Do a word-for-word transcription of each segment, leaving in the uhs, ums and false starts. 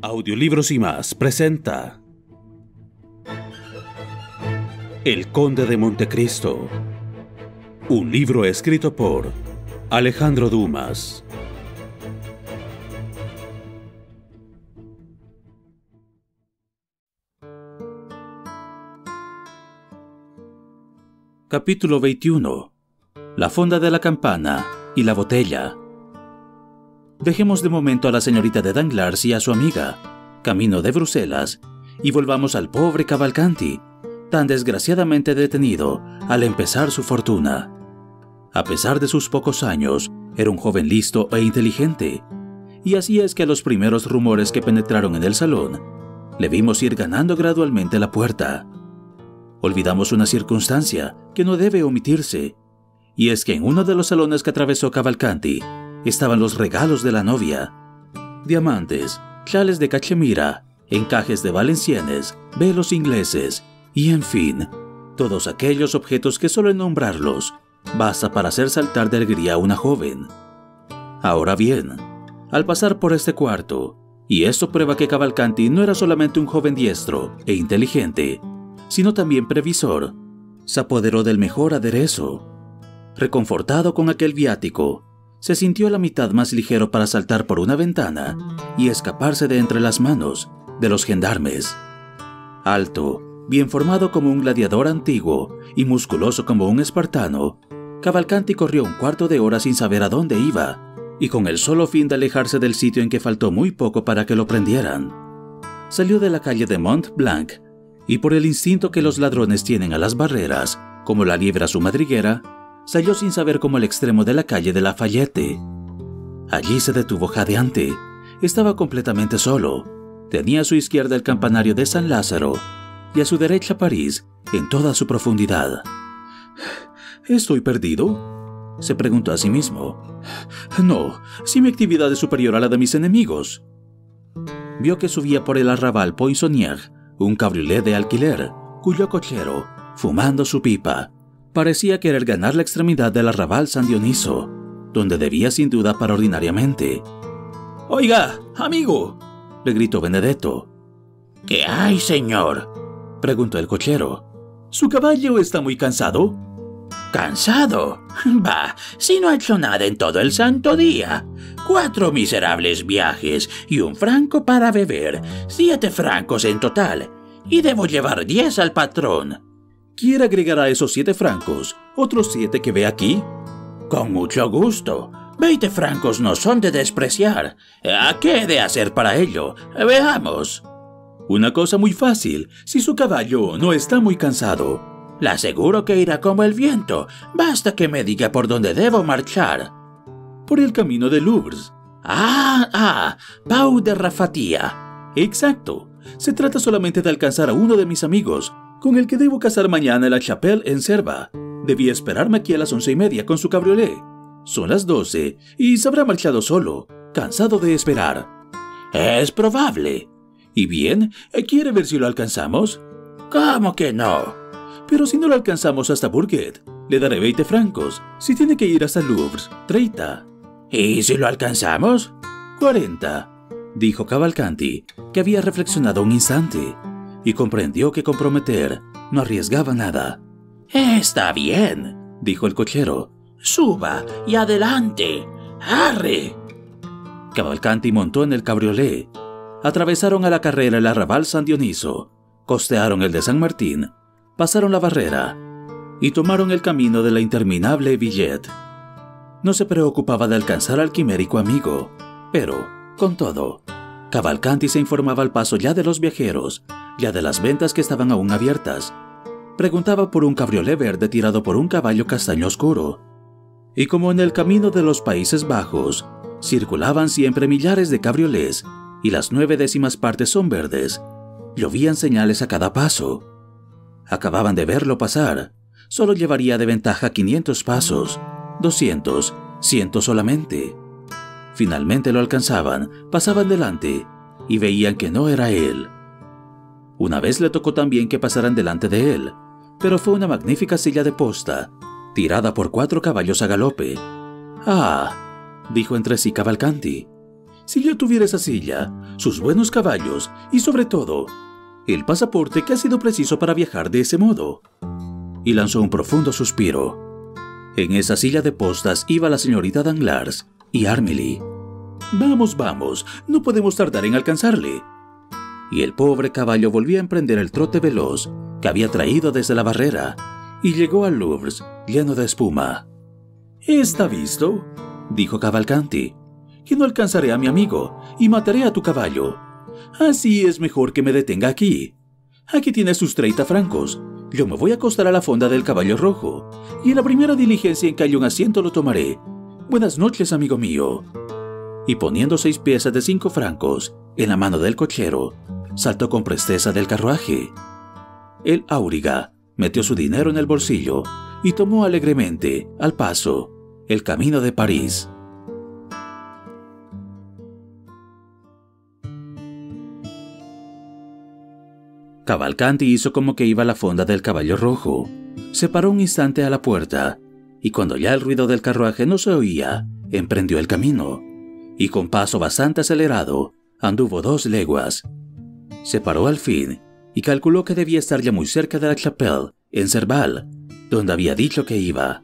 Audiolibros y más presenta El Conde de Montecristo, un libro escrito por Alejandro Dumas. Capítulo veintiuno. La fonda de la campana y la botella. Dejemos de momento a la señorita de Danglars y a su amiga, camino de Bruselas, y volvamos al pobre Cavalcanti, tan desgraciadamente detenido al empezar su fortuna. A pesar de sus pocos años, era un joven listo e inteligente, y así es que a los primeros rumores que penetraron en el salón, le vimos ir ganando gradualmente la puerta. Olvidamos una circunstancia que no debe omitirse, y es que en uno de los salones que atravesó Cavalcanti, estaban los regalos de la novia. Diamantes, chales de cachemira, encajes de valenciennes, velos ingleses y, en fin, todos aquellos objetos que solo en nombrarlos basta para hacer saltar de alegría a una joven. Ahora bien, al pasar por este cuarto, y esto prueba que Cavalcanti no era solamente un joven diestro e inteligente, sino también previsor, se apoderó del mejor aderezo. Reconfortado con aquel viático, se sintió a la mitad más ligero para saltar por una ventana y escaparse de entre las manos de los gendarmes. Alto, bien formado como un gladiador antiguo y musculoso como un espartano, Cavalcanti corrió un cuarto de hora sin saber a dónde iba y con el solo fin de alejarse del sitio en que faltó muy poco para que lo prendieran. Salió de la calle de Mont Blanc y, por el instinto que los ladrones tienen a las barreras, como la liebre a su madriguera, salió sin saber cómo al extremo de la calle de Lafayette. Allí se detuvo jadeante. Estaba completamente solo. Tenía a su izquierda el campanario de San Lázaro y a su derecha París en toda su profundidad. ¿Estoy perdido?, se preguntó a sí mismo. No, si mi actividad es superior a la de mis enemigos. Vio que subía por el arrabal Poissonier, un cabriolet de alquiler, cuyo cochero, fumando su pipa, parecía querer ganar la extremidad del arrabal San Dioniso, donde debía sin duda parar ordinariamente. —¡Oiga, amigo! —le gritó Benedetto. —¿Qué hay, señor?, preguntó el cochero. —¿Su caballo está muy cansado? —¿Cansado? Bah, si no ha hecho nada en todo el santo día. Cuatro miserables viajes y un franco para beber, siete francos en total, y debo llevar diez al patrón. ¿Quiere agregar a esos siete francos otros siete que ve aquí? Con mucho gusto. Veinte francos no son de despreciar. ¿A qué he de hacer para ello? Veamos. Una cosa muy fácil, si su caballo no está muy cansado. Le aseguro que irá como el viento. Basta que me diga por dónde debo marchar. Por el camino de Louvre. Ah, ah, Pau de Rafatía. Exacto. Se trata solamente de alcanzar a uno de mis amigos, con el que debo casar mañana en la Chapelle-en-Serval. Debía esperarme aquí a las once y media con su cabriolet. Son las doce y se habrá marchado solo, cansado de esperar. Es probable. ¿Y bien? ¿Quiere ver si lo alcanzamos? ¿Cómo que no? Pero si no lo alcanzamos hasta Bourget, le daré veinte francos. Si tiene que ir hasta Louvre, treinta. ¿Y si lo alcanzamos? cuarenta, dijo Cavalcanti, que había reflexionado un instante y comprendió que comprometer no arriesgaba nada. —Está bien —dijo el cochero—, suba y adelante, arre. Cavalcanti montó en el cabriolet. Atravesaron a la carrera el arrabal San Dioniso, costearon el de San Martín, pasaron la barrera y tomaron el camino de la interminable Villette. No se preocupaba de alcanzar al quimérico amigo, pero, con todo, Cavalcanti se informaba al paso ya de los viajeros, ya de las ventas que estaban aún abiertas. Preguntaba por un cabriolet verde tirado por un caballo castaño oscuro. Y como en el camino de los Países Bajos, circulaban siempre millares de cabriolets y las nueve décimas partes son verdes, llovían señales a cada paso. Acababan de verlo pasar. Solo llevaría de ventaja quinientos pasos, doscientos, cien solamente. Finalmente lo alcanzaban, pasaban delante y veían que no era él. Una vez le tocó también que pasaran delante de él, pero fue una magnífica silla de posta tirada por cuatro caballos a galope. «Ah», dijo entre sí Cavalcanti, «si yo tuviera esa silla, sus buenos caballos y, sobre todo, el pasaporte que ha sido preciso para viajar de ese modo». Y lanzó un profundo suspiro. En esa silla de postas iba la señorita Danglars y Armilly. «Vamos, vamos, no podemos tardar en alcanzarle». Y el pobre caballo volvió a emprender el trote veloz que había traído desde la barrera y llegó al Louvre lleno de espuma. «Está visto», dijo Cavalcanti, «que no alcanzaré a mi amigo y mataré a tu caballo. Así es mejor que me detenga aquí. Aquí tienes tus treinta francos. Yo me voy a acostar a la fonda del caballo rojo, y en la primera diligencia en que haya un asiento lo tomaré. Buenas noches, amigo mío». Y poniendo seis piezas de cinco francos en la mano del cochero, saltó con presteza del carruaje. El auriga metió su dinero en el bolsillo y tomó alegremente, al paso, el camino de París. Cavalcanti hizo como que iba a la fonda del caballo rojo, se paró un instante a la puerta, y cuando ya el ruido del carruaje no se oía, emprendió el camino, y con paso bastante acelerado, anduvo dos leguas. Se paró al fin, y calculó que debía estar ya muy cerca de la Chapelle-en-Serval, donde había dicho que iba.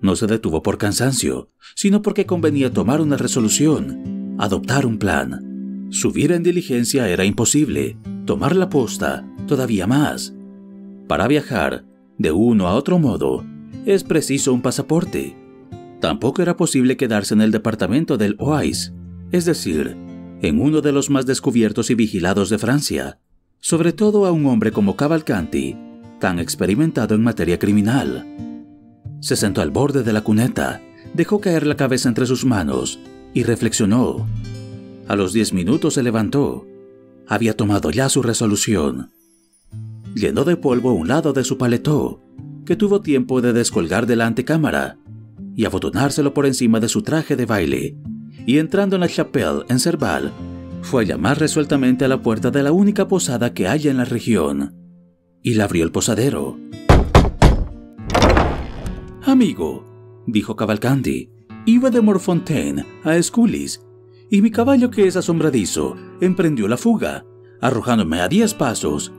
No se detuvo por cansancio, sino porque convenía tomar una resolución, adoptar un plan. Subir en diligencia era imposible, tomar la posta todavía más. Para viajar, de uno a otro modo, es preciso un pasaporte. Tampoco era posible quedarse en el departamento del Oise, es decir, en uno de los más descubiertos y vigilados de Francia, sobre todo a un hombre como Cavalcanti, tan experimentado en materia criminal. Se sentó al borde de la cuneta, dejó caer la cabeza entre sus manos y reflexionó. A los diez minutos se levantó. Había tomado ya su resolución. Llenó de polvo un lado de su paletó, que tuvo tiempo de descolgar de la antecámara, y abotonárselo por encima de su traje de baile, y entrando en la Chapelle-en-Serval, fue a llamar resueltamente a la puerta de la única posada que haya en la región, y la abrió el posadero. «Amigo», dijo Cavalcanti, «iba de Morfontaine a Esculis, y mi caballo, que es asombradizo, emprendió la fuga, arrojándome a diez pasos.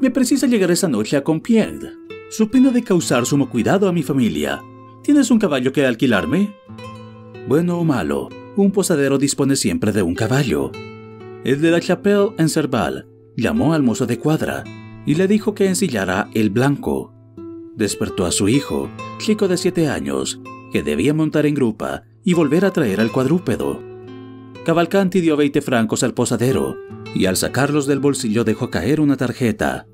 Me precisa llegar esa noche a Compiègne. Supino de causar sumo cuidado a mi familia. ¿Tienes un caballo que alquilarme?» Bueno o malo, un posadero dispone siempre de un caballo. El de la Chapelle-en-Serval llamó al mozo de cuadra y le dijo que ensillara el blanco. Despertó a su hijo, chico de siete años, que debía montar en grupa y volver a traer al cuadrúpedo. Cavalcanti dio veinte francos al posadero, y al sacarlos del bolsillo dejó caer una tarjeta.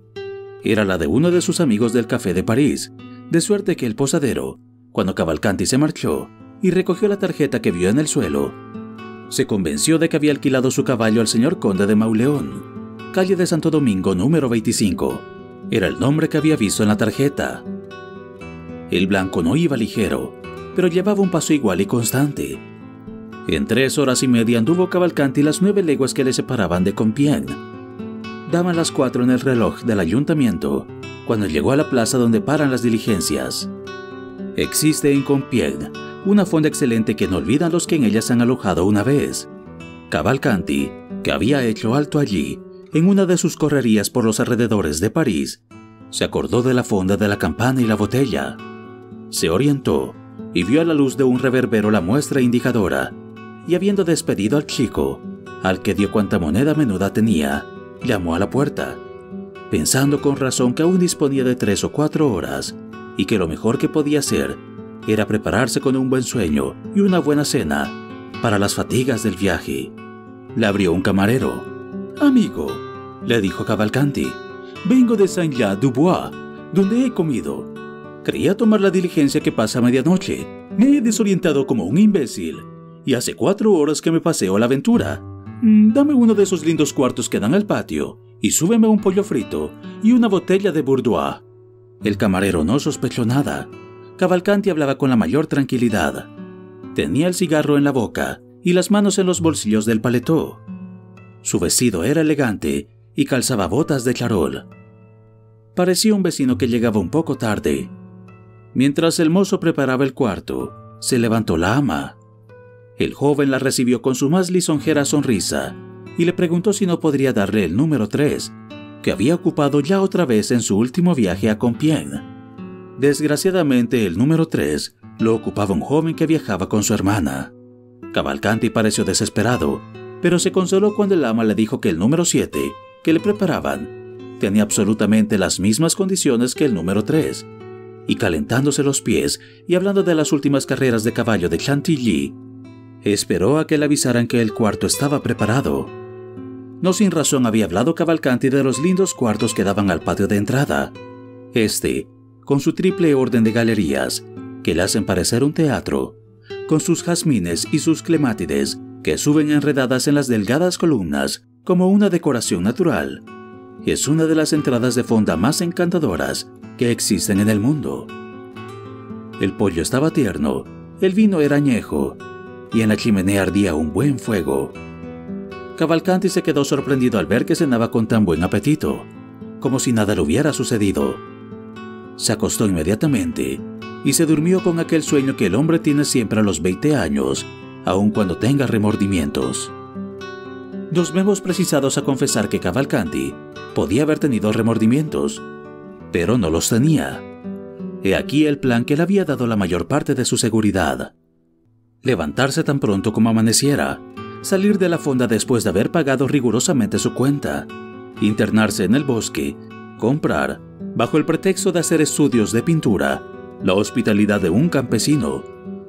Era la de uno de sus amigos del Café de París, de suerte que el posadero, cuando Cavalcanti se marchó y recogió la tarjeta que vio en el suelo, se convenció de que había alquilado su caballo al señor conde de Mauleón, calle de Santo Domingo número veinticinco. Era el nombre que había visto en la tarjeta. El blanco no iba ligero, pero llevaba un paso igual y constante. En tres horas y media anduvo Cavalcanti las nueve leguas que le separaban de Compiègne. Daban las cuatro en el reloj del ayuntamiento cuando llegó a la plaza donde paran las diligencias. Existe en Compiègne una fonda excelente que no olvidan los que en ella se han alojado una vez. Cavalcanti, que había hecho alto allí, en una de sus correrías por los alrededores de París, se acordó de la fonda de la campana y la botella. Se orientó y vio a la luz de un reverbero la muestra indicadora, y habiendo despedido al chico, al que dio cuanta moneda menuda tenía, llamó a la puerta, pensando con razón que aún disponía de tres o cuatro horas, y que lo mejor que podía hacer era prepararse con un buen sueño y una buena cena para las fatigas del viaje. Le abrió un camarero. «Amigo», le dijo Cavalcanti, «vengo de Saint-Jean-du-Bois, donde he comido. Creía tomar la diligencia que pasa a medianoche. Me he desorientado como un imbécil, y hace cuatro horas que me paseo a la aventura. Dame uno de esos lindos cuartos que dan al patio, y súbeme un pollo frito y una botella de Bordeaux». El camarero no sospechó nada. Cavalcanti hablaba con la mayor tranquilidad. Tenía el cigarro en la boca y las manos en los bolsillos del paletó. Su vestido era elegante y calzaba botas de charol. Parecía un vecino que llegaba un poco tarde. Mientras el mozo preparaba el cuarto, se levantó la ama. El joven la recibió con su más lisonjera sonrisa y le preguntó si no podría darle el número tres, que había ocupado ya otra vez en su último viaje a Compiègne. Desgraciadamente, el número tres lo ocupaba un joven que viajaba con su hermana. Cavalcanti pareció desesperado, pero se consoló cuando el ama le dijo que el número siete, que le preparaban, tenía absolutamente las mismas condiciones que el número tres, y calentándose los pies y hablando de las últimas carreras de caballo de Chantilly, esperó a que le avisaran que el cuarto estaba preparado. No sin razón había hablado Cavalcanti de los lindos cuartos que daban al patio de entrada. Este, con su triple orden de galerías, que le hacen parecer un teatro, con sus jazmines y sus clemátides, que suben enredadas en las delgadas columnas como una decoración natural. Es una de las entradas de fonda más encantadoras que existen en el mundo. El pollo estaba tierno, el vino era añejo, y en la chimenea ardía un buen fuego. Cavalcanti se quedó sorprendido al ver que cenaba con tan buen apetito, como si nada le hubiera sucedido. Se acostó inmediatamente y se durmió con aquel sueño que el hombre tiene siempre a los veinte años, aun cuando tenga remordimientos. Nos vemos precisados a confesar que Cavalcanti podía haber tenido remordimientos, pero no los tenía. He aquí el plan que le había dado la mayor parte de su seguridad: levantarse tan pronto como amaneciera, salir de la fonda después de haber pagado rigurosamente su cuenta, internarse en el bosque, comprar, bajo el pretexto de hacer estudios de pintura, la hospitalidad de un campesino,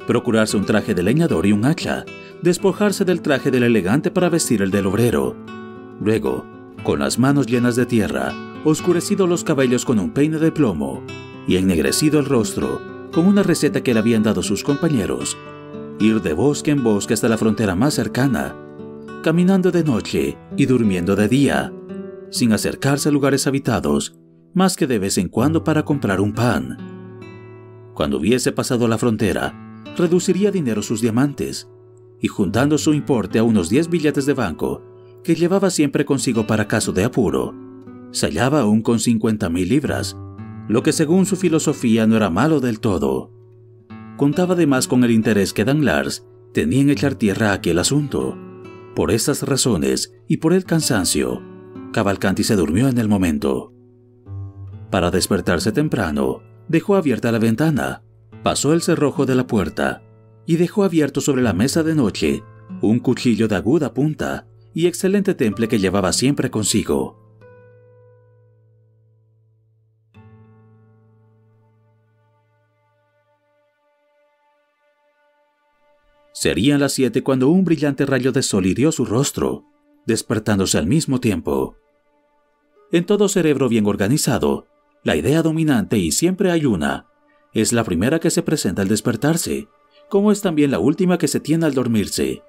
procurarse un traje de leñador y un hacha, despojarse del traje del elegante para vestir el del obrero. Luego, con las manos llenas de tierra, oscurecido los cabellos con un peine de plomo y ennegrecido el rostro con una receta que le habían dado sus compañeros, ir de bosque en bosque hasta la frontera más cercana, caminando de noche y durmiendo de día, sin acercarse a lugares habitados más que de vez en cuando para comprar un pan. Cuando hubiese pasado la frontera, reduciría a dinero sus diamantes, y juntando su importe a unos diez billetes de banco, que llevaba siempre consigo para caso de apuro, se hallaba aún con cincuenta mil libras, lo que según su filosofía no era malo del todo. Contaba además con el interés que Danglars tenía en echar tierra a aquel asunto. Por estas razones y por el cansancio, Cavalcanti se durmió en el momento. Para despertarse temprano, dejó abierta la ventana, pasó el cerrojo de la puerta y dejó abierto sobre la mesa de noche un cuchillo de aguda punta y excelente temple que llevaba siempre consigo. Serían las siete cuando un brillante rayo de sol hirió su rostro, despertándose al mismo tiempo. En todo cerebro bien organizado, la idea dominante, y siempre hay una, es la primera que se presenta al despertarse, como es también la última que se tiene al dormirse.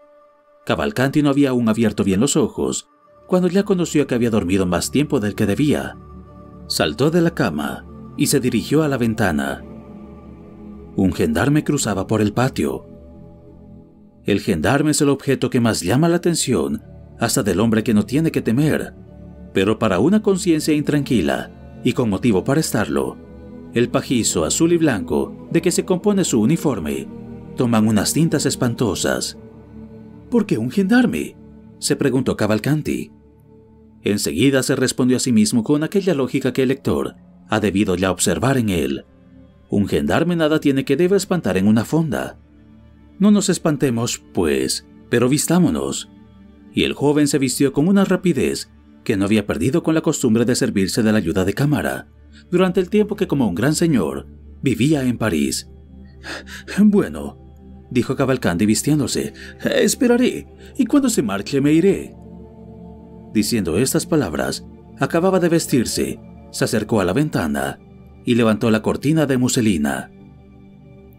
Cavalcanti no había aún abierto bien los ojos, cuando ya conoció que había dormido más tiempo del que debía. Saltó de la cama y se dirigió a la ventana. Un gendarme cruzaba por el patio. El gendarme es el objeto que más llama la atención, hasta del hombre que no tiene que temer, pero para una conciencia intranquila, y con motivo para estarlo, el pajizo azul y blanco de que se compone su uniforme toman unas tintas espantosas. ¿Por qué un gendarme?, se preguntó Cavalcanti. Enseguida se respondió a sí mismo con aquella lógica que el lector ha debido ya observar en él. Un gendarme nada tiene que deba espantar en una fonda. No nos espantemos, pues, pero vistámonos. Y el joven se vistió con una rapidez que no había perdido con la costumbre de servirse de la ayuda de cámara durante el tiempo que, como un gran señor, vivía en París. «Bueno», dijo Cavalcanti vistiéndose, «esperaré, y cuando se marche me iré». Diciendo estas palabras, acababa de vestirse, se acercó a la ventana y levantó la cortina de muselina.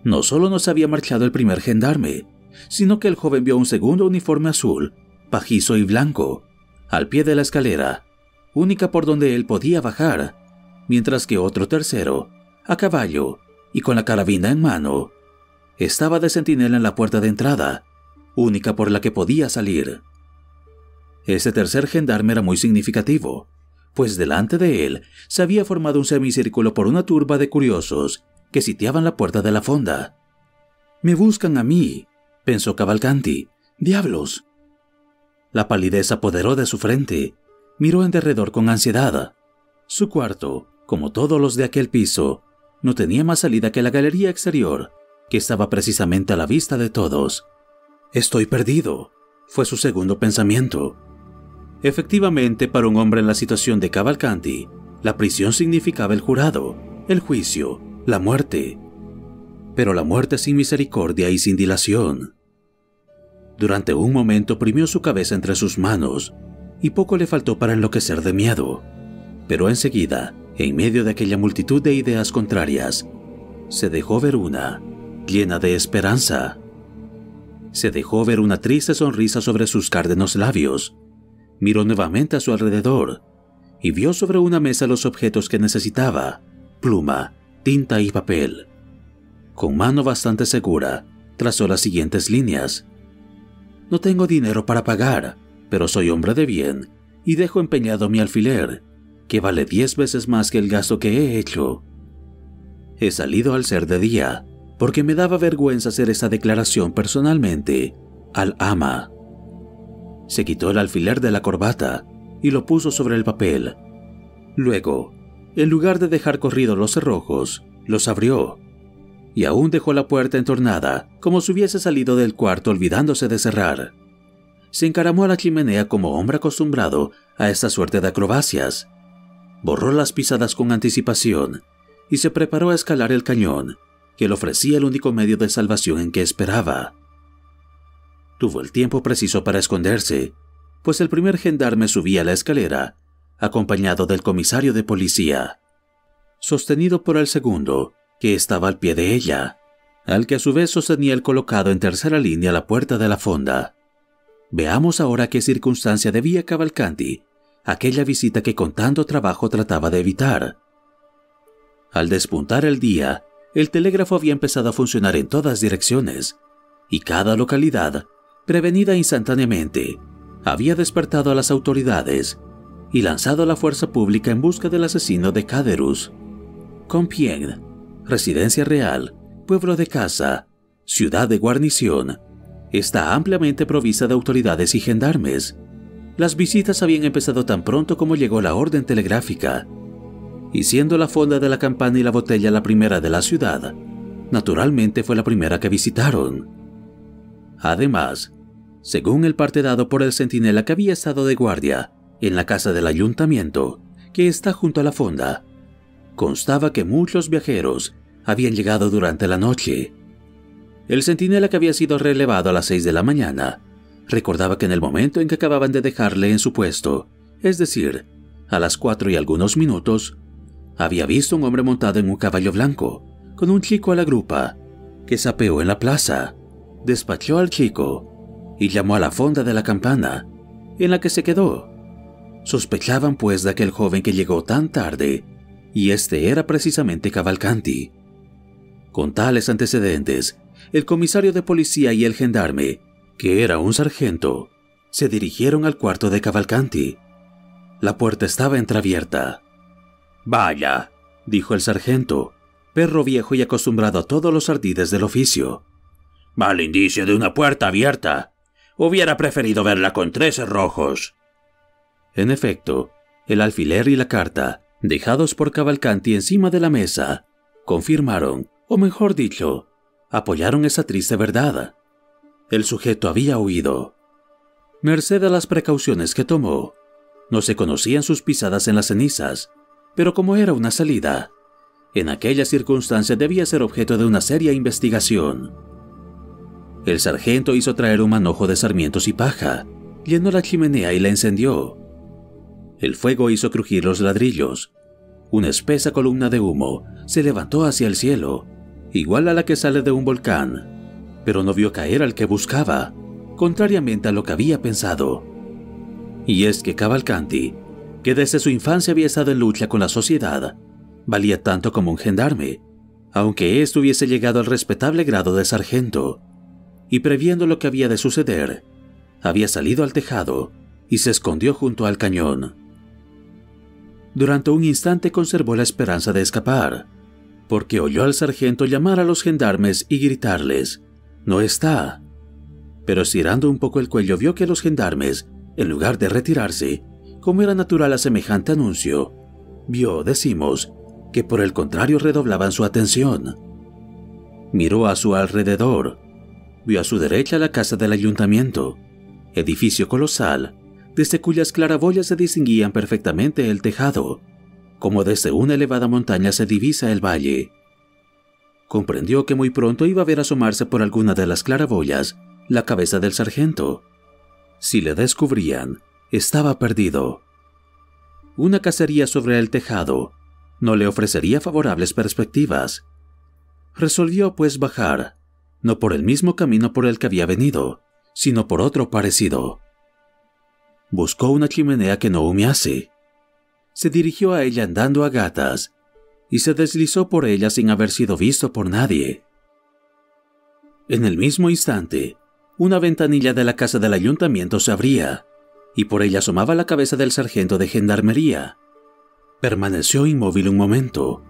No solo no se había marchado el primer gendarme, sino que el joven vio un segundo uniforme azul, pajizo y blanco, al pie de la escalera, única por donde él podía bajar, mientras que otro tercero, a caballo y con la carabina en mano, estaba de centinela en la puerta de entrada, única por la que podía salir. Este tercer gendarme era muy significativo, pues delante de él se había formado un semicírculo por una turba de curiosos que sitiaban la puerta de la fonda. «Me buscan a mí», pensó Cavalcanti. «¡Diablos!». La palidez apoderó de su frente. Miró en derredor con ansiedad. Su cuarto, como todos los de aquel piso, no tenía más salida que la galería exterior, que estaba precisamente a la vista de todos. «Estoy perdido», fue su segundo pensamiento. Efectivamente, para un hombre en la situación de Cavalcanti, la prisión significaba el jurado, el juicio, la muerte. Pero la muerte sin misericordia y sin dilación. Durante un momento oprimió su cabeza entre sus manos, y poco le faltó para enloquecer de miedo. Pero enseguida, en medio de aquella multitud de ideas contrarias, se dejó ver una, llena de esperanza. Se dejó ver una triste sonrisa sobre sus cárdenos labios. Miró nuevamente a su alrededor, y vio sobre una mesa los objetos que necesitaba: pluma, tinta y papel. Con mano bastante segura, trazó las siguientes líneas. «No tengo dinero para pagar, pero soy hombre de bien, y dejo empeñado mi alfiler, que vale diez veces más que el gasto que he hecho. He salido al ser de día, porque me daba vergüenza hacer esta declaración personalmente al ama». Se quitó el alfiler de la corbata y lo puso sobre el papel. Luego, en lugar de dejar corridos los cerrojos, los abrió, y aún dejó la puerta entornada, como si hubiese salido del cuarto olvidándose de cerrar. Se encaramó a la chimenea como hombre acostumbrado a esta suerte de acrobacias. Borró las pisadas con anticipación y se preparó a escalar el cañón, que le ofrecía el único medio de salvación en que esperaba. Tuvo el tiempo preciso para esconderse, pues el primer gendarme subía la escalera, acompañado del comisario de policía, sostenido por el segundo, que estaba al pie de ella, al que a su vez sostenía el colocado en tercera línea a la puerta de la fonda. Veamos ahora qué circunstancia debía Cavalcanti aquella visita que con tanto trabajo trataba de evitar. Al despuntar el día, el telégrafo había empezado a funcionar en todas direcciones, y cada localidad, prevenida instantáneamente, había despertado a las autoridades y lanzado a la fuerza pública en busca del asesino de Caderousse. Compiègne, residencia real, pueblo de caza, ciudad de guarnición, está ampliamente provista de autoridades y gendarmes. Las visitas habían empezado tan pronto como llegó la orden telegráfica, y siendo la fonda de la campana y la botella la primera de la ciudad, naturalmente fue la primera que visitaron. Además, según el parte dado por el centinela que había estado de guardia en la casa del ayuntamiento, que está junto a la fonda, constaba que muchos viajeros habían llegado durante la noche. El centinela, que había sido relevado a las seis de la mañana, recordaba que en el momento en que acababan de dejarle en su puesto, es decir, a las cuatro y algunos minutos, había visto un hombre montado en un caballo blanco, con un chico a la grupa, que zapeó en la plaza, despachó al chico y llamó a la fonda de la campana, en la que se quedó. Sospechaban pues de aquel joven que llegó tan tarde, y este era precisamente Cavalcanti. Con tales antecedentes, el comisario de policía y el gendarme, que era un sargento, se dirigieron al cuarto de Cavalcanti. La puerta estaba entreabierta. «Vaya», dijo el sargento, perro viejo y acostumbrado a todos los ardides del oficio. «Mal indicio de una puerta abierta. Hubiera preferido verla con tres cerrojos». En efecto, el alfiler y la carta, dejados por Cavalcanti encima de la mesa, confirmaron, o mejor dicho, apoyaron esa triste verdad. El sujeto había huido. Merced a las precauciones que tomó, no se conocían sus pisadas en las cenizas, pero como era una salida, en aquella circunstancia debía ser objeto de una seria investigación. El sargento hizo traer un manojo de sarmientos y paja, llenó la chimenea y la encendió. El fuego hizo crujir los ladrillos. Una espesa columna de humo se levantó hacia el cielo, igual a la que sale de un volcán, pero no vio caer al que buscaba, contrariamente a lo que había pensado. Y es que Cavalcanti, que desde su infancia había estado en lucha con la sociedad, valía tanto como un gendarme, aunque éste hubiese llegado al respetable grado de sargento, y previendo lo que había de suceder, había salido al tejado y se escondió junto al cañón. Durante un instante conservó la esperanza de escapar, porque oyó al sargento llamar a los gendarmes y gritarles: «¡No está!». Pero estirando un poco el cuello vio que los gendarmes, en lugar de retirarse, como era natural a semejante anuncio, vio, decimos, que por el contrario redoblaban su atención. Miró a su alrededor, vio a su derecha la casa del ayuntamiento, edificio colosal, desde cuyas claraboyas se distinguían perfectamente el tejado, como desde una elevada montaña se divisa el valle. Comprendió que muy pronto iba a ver asomarse por alguna de las claraboyas la cabeza del sargento. Si le descubrían, estaba perdido. Una cacería sobre el tejado no le ofrecería favorables perspectivas. Resolvió, pues, bajar, no por el mismo camino por el que había venido, sino por otro parecido. Buscó una chimenea que no humease. Se dirigió a ella andando a gatas, y se deslizó por ella sin haber sido visto por nadie. En el mismo instante, una ventanilla de la casa del ayuntamiento se abría, y por ella asomaba la cabeza del sargento de gendarmería. Permaneció inmóvil un momento,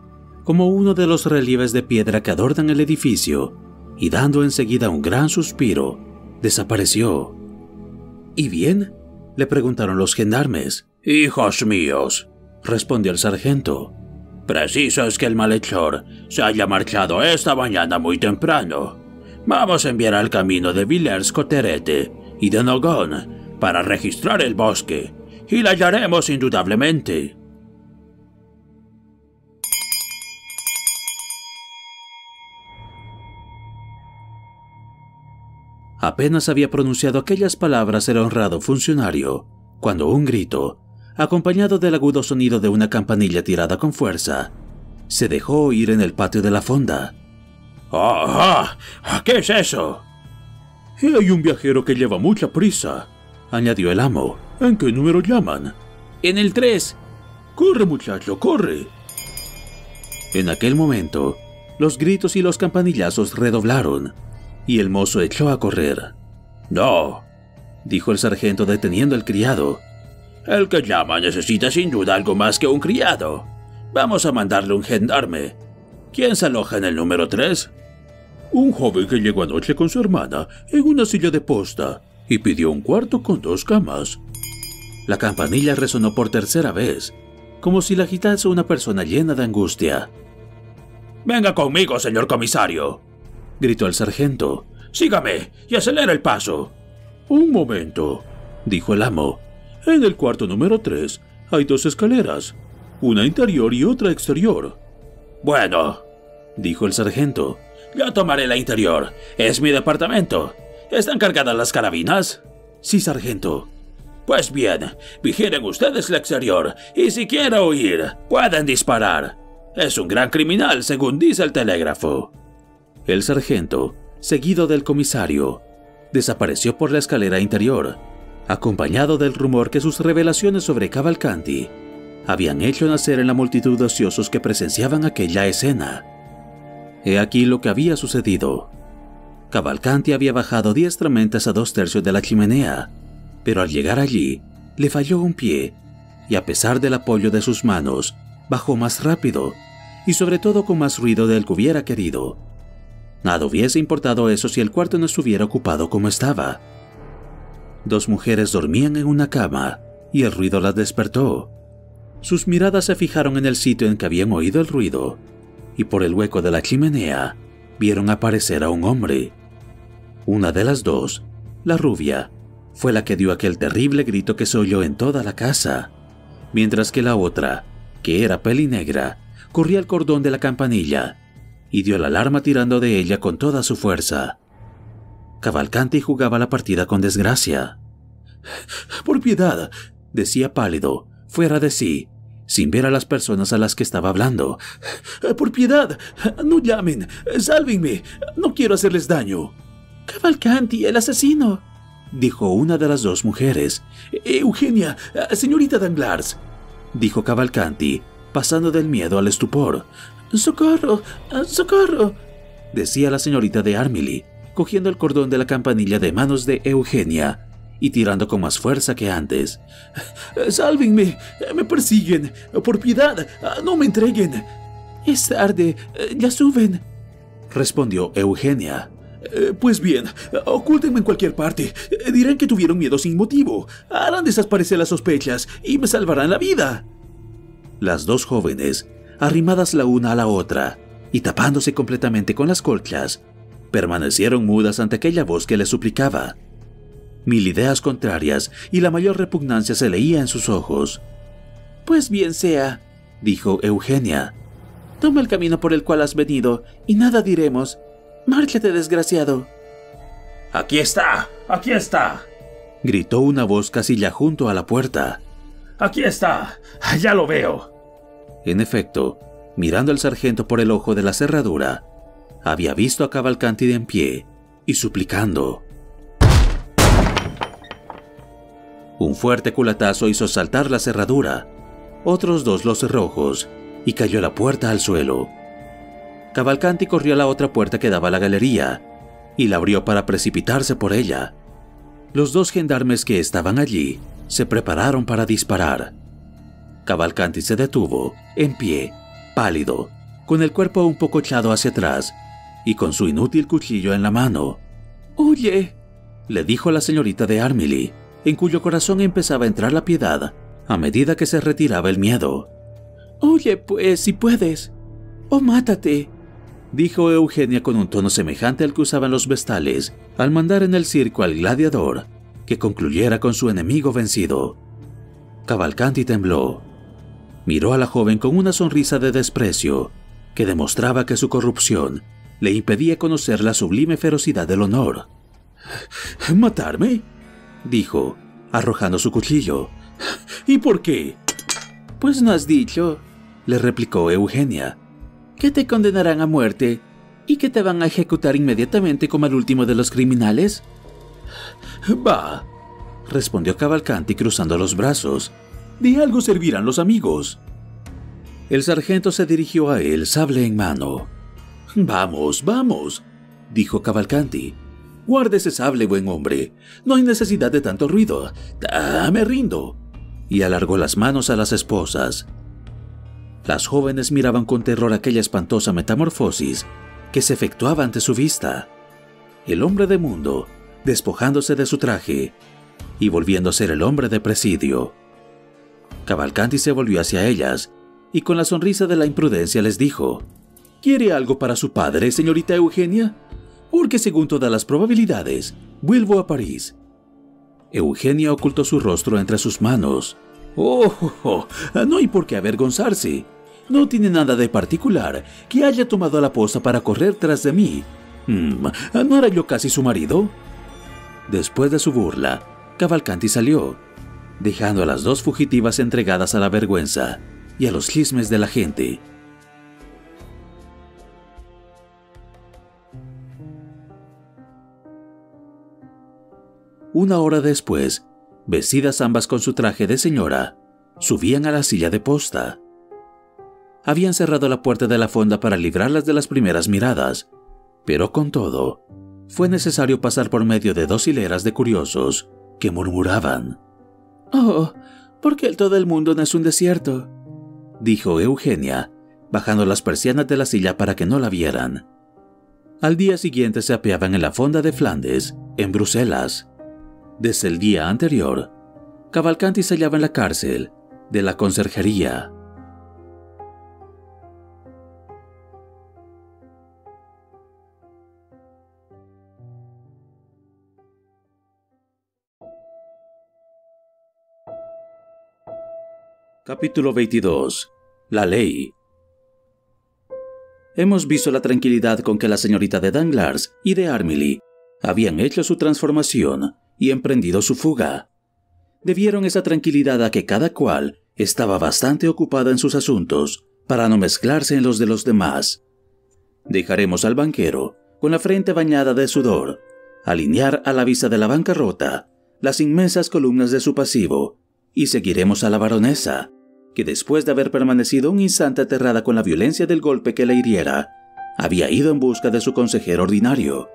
como uno de los relieves de piedra que adornan el edificio, y dando enseguida un gran suspiro, desapareció. ¿Y bien?, le preguntaron los gendarmes. «Hijos míos», respondió el sargento, «preciso es que el malhechor se haya marchado esta mañana muy temprano. Vamos a enviar al camino de Villers-Cotterêts y de Nogón para registrar el bosque, y la hallaremos indudablemente». Apenas había pronunciado aquellas palabras el honrado funcionario, cuando un grito, acompañado del agudo sonido de una campanilla tirada con fuerza, se dejó oír en el patio de la fonda. «¡Ah! ah ¿Qué es eso?». «Hay un viajero que lleva mucha prisa», añadió el amo. «¿En qué número llaman?». «En el tres». «Corre, muchacho, corre». En aquel momento, los gritos y los campanillazos redoblaron, y el mozo echó a correr. «No», dijo el sargento deteniendo al criado. «El que llama necesita sin duda algo más que un criado. Vamos a mandarle un gendarme. ¿Quién se aloja en el número tres? «Un joven que llegó anoche con su hermana en una silla de posta y pidió un cuarto con dos camas». La campanilla resonó por tercera vez, como si la agitase una persona llena de angustia. «Venga conmigo, señor comisario», gritó el sargento. «Sígame y acelera el paso». «Un momento», dijo el amo. «En el cuarto número tres hay dos escaleras, una interior y otra exterior». «Bueno», dijo el sargento, «yo tomaré la interior. Es mi departamento. ¿Están cargadas las carabinas?». «Sí, sargento». «Pues bien, vigilen ustedes la exterior y si quieren huir, pueden disparar. Es un gran criminal, según dice el telégrafo». El sargento, seguido del comisario, desapareció por la escalera interior, acompañado del rumor que sus revelaciones sobre Cavalcanti habían hecho nacer en la multitud de ociosos que presenciaban aquella escena. He aquí lo que había sucedido. Cavalcanti había bajado diestramente a dos tercios de la chimenea, pero al llegar allí, le falló un pie, y a pesar del apoyo de sus manos, bajó más rápido, y sobre todo con más ruido del que hubiera querido. Nada hubiese importado eso si el cuarto no estuviera ocupado como estaba. Dos mujeres dormían en una cama y el ruido las despertó. Sus miradas se fijaron en el sitio en que habían oído el ruido y por el hueco de la chimenea vieron aparecer a un hombre. Una de las dos, la rubia, fue la que dio aquel terrible grito que se oyó en toda la casa, mientras que la otra, que era pelinegra, corría el cordón de la campanilla y dio la alarma tirando de ella con toda su fuerza. Cavalcanti jugaba la partida con desgracia. «¡Por piedad!», decía pálido, fuera de sí, sin ver a las personas a las que estaba hablando. «¡Por piedad! ¡No llamen! ¡Sálvenme! ¡No quiero hacerles daño!». «Cavalcanti, el asesino!», dijo una de las dos mujeres. «Eugenia, señorita Danglars», dijo Cavalcanti, pasando del miedo al estupor. «¡Socorro! ¡Socorro!», decía la señorita de Armilly, cogiendo el cordón de la campanilla de manos de Eugenia y tirando con más fuerza que antes. «¡Sálvenme! ¡Me persiguen! ¡Por piedad! ¡No me entreguen!». Es tarde, ya suben, respondió Eugenia. Eh, pues bien, ocúltenme en cualquier parte. Dirán que tuvieron miedo sin motivo. Harán desaparecer las sospechas y me salvarán la vida. Las dos jóvenes, arrimadas la una a la otra y tapándose completamente con las colchas, permanecieron mudas ante aquella voz que les suplicaba. Mil ideas contrarias y la mayor repugnancia se leía en sus ojos. Pues bien sea, dijo Eugenia. Toma el camino por el cual has venido y nada diremos. ¡Márchate, desgraciado! ¡Aquí está! ¡Aquí está! Gritó una voz casi ya junto a la puerta. ¡Aquí está! ¡Ya lo veo! En efecto, mirando al sargento por el ojo de la cerradura, había visto a Cavalcanti en pie y suplicando. Un fuerte culatazo hizo saltar la cerradura, otros dos los cerrojos, y cayó la puerta al suelo. Cavalcanti corrió a la otra puerta que daba a la galería y la abrió para precipitarse por ella. Los dos gendarmes que estaban allí se prepararon para disparar. Cavalcanti se detuvo, en pie, pálido, con el cuerpo un poco echado hacia atrás y con su inútil cuchillo en la mano. —¡Huye! —le dijo la señorita de Armilly, en cuyo corazón empezaba a entrar la piedad a medida que se retiraba el miedo. —¡Huye, pues, si puedes! —¡Oh, mátate! —dijo Eugenia con un tono semejante al que usaban los vestales al mandar en el circo al gladiador que concluyera con su enemigo vencido. Cavalcanti tembló. Miró a la joven con una sonrisa de desprecio que demostraba que su corrupción le impedía conocer la sublime ferocidad del honor. —¿Matarme? —dijo, arrojando su cuchillo. —¿Y por qué? —Pues no has dicho —le replicó Eugenia— que te condenarán a muerte y que te van a ejecutar inmediatamente como el último de los criminales. —¡Bah! —respondió Cavalcanti cruzando los brazos—, de algo servirán los amigos. El sargento se dirigió a él, sable en mano. —¡Vamos, vamos! —dijo Cavalcanti—, guarde ese sable, buen hombre, no hay necesidad de tanto ruido. Ah, me rindo. Y alargó las manos a las esposas. Las jóvenes miraban con terror aquella espantosa metamorfosis que se efectuaba ante su vista. El hombre de mundo, despojándose de su traje y volviendo a ser el hombre de presidio. Cavalcanti se volvió hacia ellas y con la sonrisa de la imprudencia les dijo: ¿Quiere algo para su padre, señorita Eugenia? Porque según todas las probabilidades, vuelvo a París. Eugenia ocultó su rostro entre sus manos. Oh, oh, oh, no hay por qué avergonzarse. No tiene nada de particular que haya tomado la posta para correr tras de mí. Hmm, ¿no era yo casi su marido? Después de su burla, Cavalcanti salió, dejando a las dos fugitivas entregadas a la vergüenza y a los chismes de la gente. Una hora después, vestidas ambas con su traje de señora, subían a la silla de posta. Habían cerrado la puerta de la fonda para librarlas de las primeras miradas, pero con todo, fue necesario pasar por medio de dos hileras de curiosos que murmuraban. —Oh, porque el todo el mundo no es un desierto —dijo Eugenia, bajando las persianas de la silla para que no la vieran. Al día siguiente se apeaban en la fonda de Flandes, en Bruselas. Desde el día anterior, Cavalcanti se hallaba en la cárcel de la conserjería. Capítulo veintidós. La ley. Hemos visto la tranquilidad con que la señorita de Danglars y de Armilly habían hecho su transformación y emprendido su fuga. Debieron esa tranquilidad a que cada cual estaba bastante ocupada en sus asuntos para no mezclarse en los de los demás. Dejaremos al banquero, con la frente bañada de sudor, alinear a la vista de la bancarrota las inmensas columnas de su pasivo, y seguiremos a la baronesa, que después de haber permanecido un instante aterrada con la violencia del golpe que la hiriera, había ido en busca de su consejero ordinario,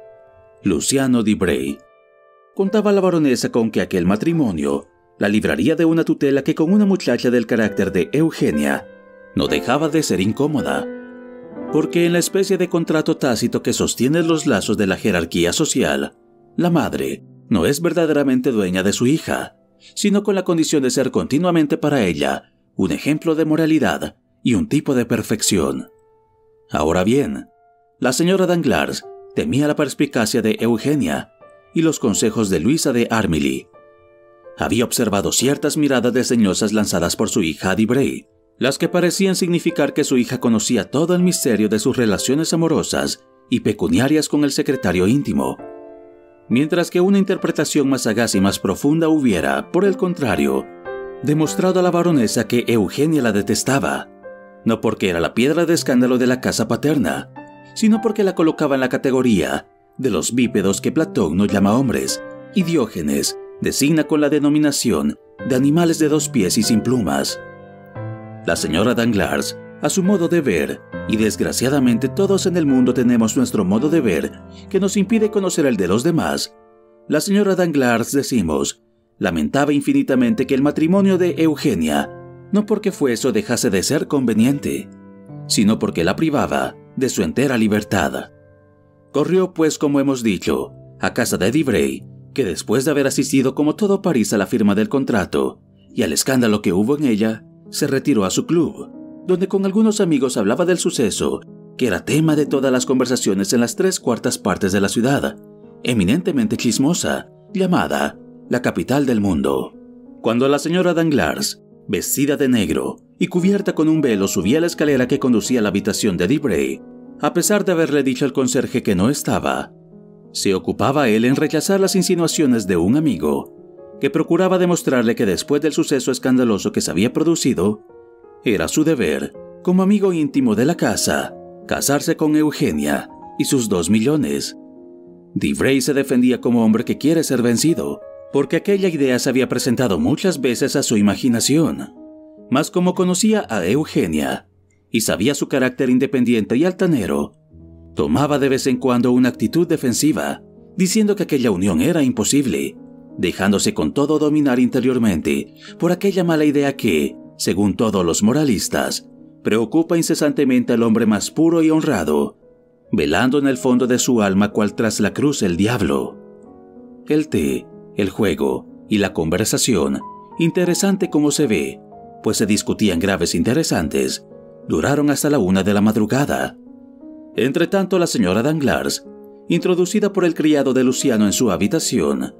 Luciano Debray. Contaba la baronesa con que aquel matrimonio la libraría de una tutela que con una muchacha del carácter de Eugenia no dejaba de ser incómoda, porque en la especie de contrato tácito que sostiene los lazos de la jerarquía social, la madre no es verdaderamente dueña de su hija, sino con la condición de ser continuamente para ella un ejemplo de moralidad y un tipo de perfección. Ahora bien, la señora Danglars temía la perspicacia de Eugenia y los consejos de Luisa de Armilly. Había observado ciertas miradas desdeñosas lanzadas por su hija a Debray, las que parecían significar que su hija conocía todo el misterio de sus relaciones amorosas y pecuniarias con el secretario íntimo, mientras que una interpretación más sagaz y más profunda hubiera, por el contrario, demostrado a la baronesa que Eugenia la detestaba, no porque era la piedra de escándalo de la casa paterna, sino porque la colocaba en la categoría de los bípedos que Platón no llama hombres, y Diógenes designa con la denominación de animales de dos pies y sin plumas. La señora Danglars, a su modo de ver, y desgraciadamente todos en el mundo tenemos nuestro modo de ver que nos impide conocer el de los demás, la señora Danglars, decimos, lamentaba infinitamente que el matrimonio de Eugenia, no porque fuese o dejase de ser conveniente, sino porque la privaba de su entera libertad. Corrió, pues, como hemos dicho, a casa de Debray, que después de haber asistido como todo París a la firma del contrato y al escándalo que hubo en ella, se retiró a su club, donde con algunos amigos hablaba del suceso, que era tema de todas las conversaciones en las tres cuartas partes de la ciudad, eminentemente chismosa, llamada la capital del mundo. Cuando la señora Danglars, vestida de negro y cubierta con un velo, subía a la escalera que conducía a la habitación de Debray, a pesar de haberle dicho al conserje que no estaba, se ocupaba él en rechazar las insinuaciones de un amigo, que procuraba demostrarle que después del suceso escandaloso que se había producido, era su deber, como amigo íntimo de la casa, casarse con Eugenia y sus dos millones. Debray se defendía como hombre que quiere ser vencido, porque aquella idea se había presentado muchas veces a su imaginación. Mas como conocía a Eugenia y sabía su carácter independiente y altanero, tomaba de vez en cuando una actitud defensiva, diciendo que aquella unión era imposible, dejándose con todo dominar interiormente por aquella mala idea que, según todos los moralistas, preocupa incesantemente al hombre más puro y honrado, velando en el fondo de su alma cual tras la cruz el diablo. El té, el juego y la conversación, interesante como se ve, pues se discutían graves interesantes, duraron hasta la una de la madrugada. Entretanto, la señora Danglars, introducida por el criado de Luciano en su habitación,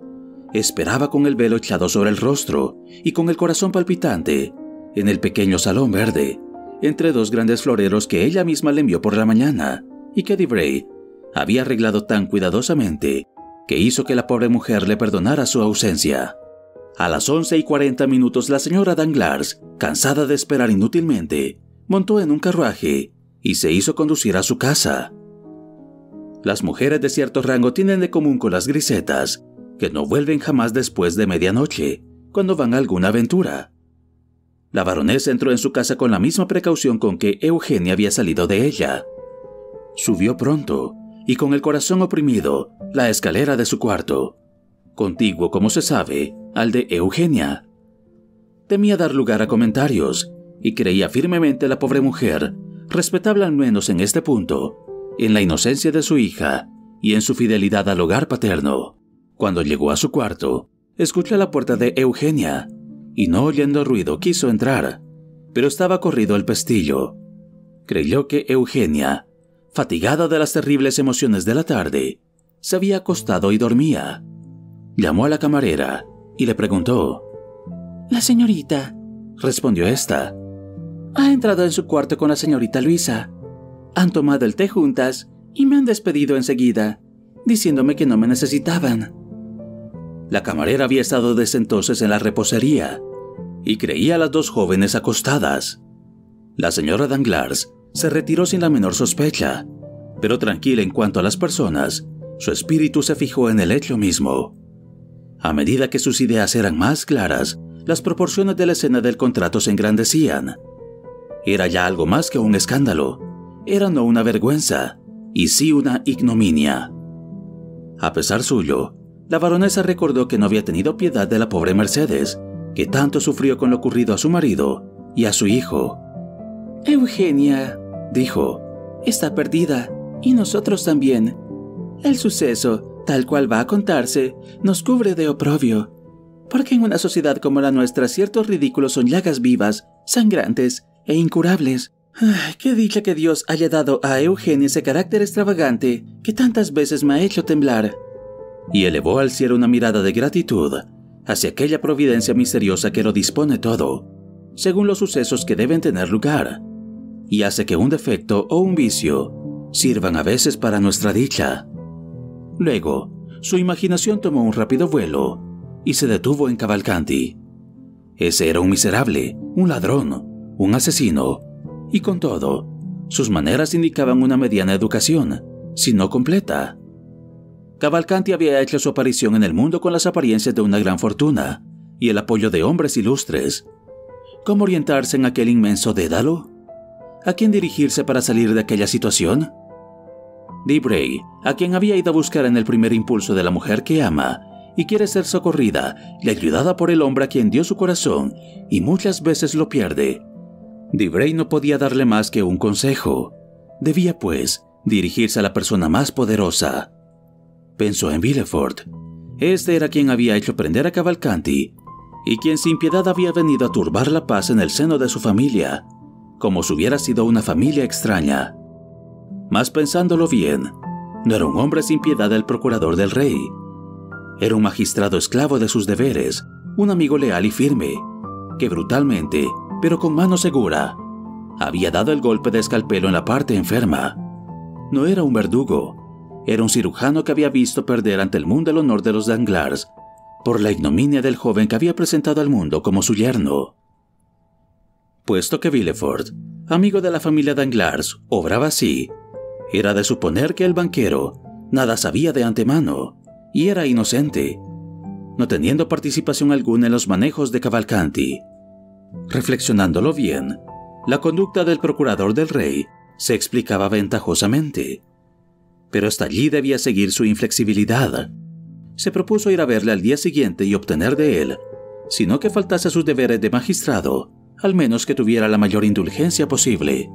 esperaba con el velo echado sobre el rostro y con el corazón palpitante en el pequeño salón verde, entre dos grandes floreros que ella misma le envió por la mañana y que Debray había arreglado tan cuidadosamente que hizo que la pobre mujer le perdonara su ausencia. A las once y cuarenta minutos la señora Danglars, cansada de esperar inútilmente, montó en un carruaje y se hizo conducir a su casa. Las mujeres de cierto rango tienen de común con las grisetas, que no vuelven jamás después de medianoche, cuando van a alguna aventura. La baronesa entró en su casa con la misma precaución con que Eugenia había salido de ella. Subió pronto, y con el corazón oprimido, la escalera de su cuarto, contiguo, como se sabe, al de Eugenia. Temía dar lugar a comentarios, y creía firmemente la pobre mujer, respetable al menos en este punto, en la inocencia de su hija y en su fidelidad al hogar paterno. Cuando llegó a su cuarto, escuchó la puerta de Eugenia, y no oyendo ruido quiso entrar, pero estaba corrido el pestillo. Creyó que Eugenia, fatigada de las terribles emociones de la tarde, se había acostado y dormía. Llamó a la camarera y le preguntó. «La señorita», respondió ésta, «ha entrado en su cuarto con la señorita Luisa. Han tomado el té juntas y me han despedido enseguida, diciéndome que no me necesitaban». La camarera había estado desde entonces en la repostería y creía a las dos jóvenes acostadas. La señora Danglars se retiró sin la menor sospecha, pero tranquila en cuanto a las personas, su espíritu se fijó en el hecho mismo. A medida que sus ideas eran más claras, las proporciones de la escena del contrato se engrandecían. Era ya algo más que un escándalo, era no una vergüenza, y sí una ignominia. A pesar suyo, la baronesa recordó que no había tenido piedad de la pobre Mercedes, que tanto sufrió con lo ocurrido a su marido y a su hijo. «Eugenia», dijo, está perdida, y nosotros también. El suceso, tal cual va a contarse, nos cubre de oprobio, porque en una sociedad como la nuestra ciertos ridículos son llagas vivas, sangrantes e incurables. Ay, qué dicha que Dios haya dado a Eugenia ese carácter extravagante que tantas veces me ha hecho temblar. Y elevó al cielo una mirada de gratitud hacia aquella providencia misteriosa que lo dispone todo, según los sucesos que deben tener lugar, y hace que un defecto o un vicio sirvan a veces para nuestra dicha. Luego, su imaginación tomó un rápido vuelo y se detuvo en Cavalcanti. Ese era un miserable, un ladrón, un asesino, y con todo, sus maneras indicaban una mediana educación, si no completa. Cavalcanti había hecho su aparición en el mundo con las apariencias de una gran fortuna y el apoyo de hombres ilustres. ¿Cómo orientarse en aquel inmenso dédalo? ¿A quién dirigirse para salir de aquella situación? Debray, a quien había ido a buscar en el primer impulso de la mujer que ama y quiere ser socorrida y ayudada por el hombre a quien dio su corazón y muchas veces lo pierde. Debray no podía darle más que un consejo. Debía, pues, dirigirse a la persona más poderosa. Pensó en Villefort. Este era quien había hecho prender a Cavalcanti y quien sin piedad había venido a turbar la paz en el seno de su familia, como si hubiera sido una familia extraña. Mas pensándolo bien, no era un hombre sin piedad el procurador del rey. Era un magistrado esclavo de sus deberes, un amigo leal y firme, que brutalmente, pero con mano segura, había dado el golpe de escalpelo en la parte enferma. No era un verdugo. Era un cirujano que había visto perder ante el mundo el honor de los Danglars por la ignominia del joven que había presentado al mundo como su yerno. Puesto que Villefort, amigo de la familia Danglars, obraba así, era de suponer que el banquero nada sabía de antemano y era inocente, no teniendo participación alguna en los manejos de Cavalcanti. Reflexionándolo bien, la conducta del procurador del rey se explicaba ventajosamente. Pero hasta allí debía seguir su inflexibilidad. Se propuso ir a verle al día siguiente y obtener de él, si no que faltase a sus deberes de magistrado, al menos que tuviera la mayor indulgencia posible.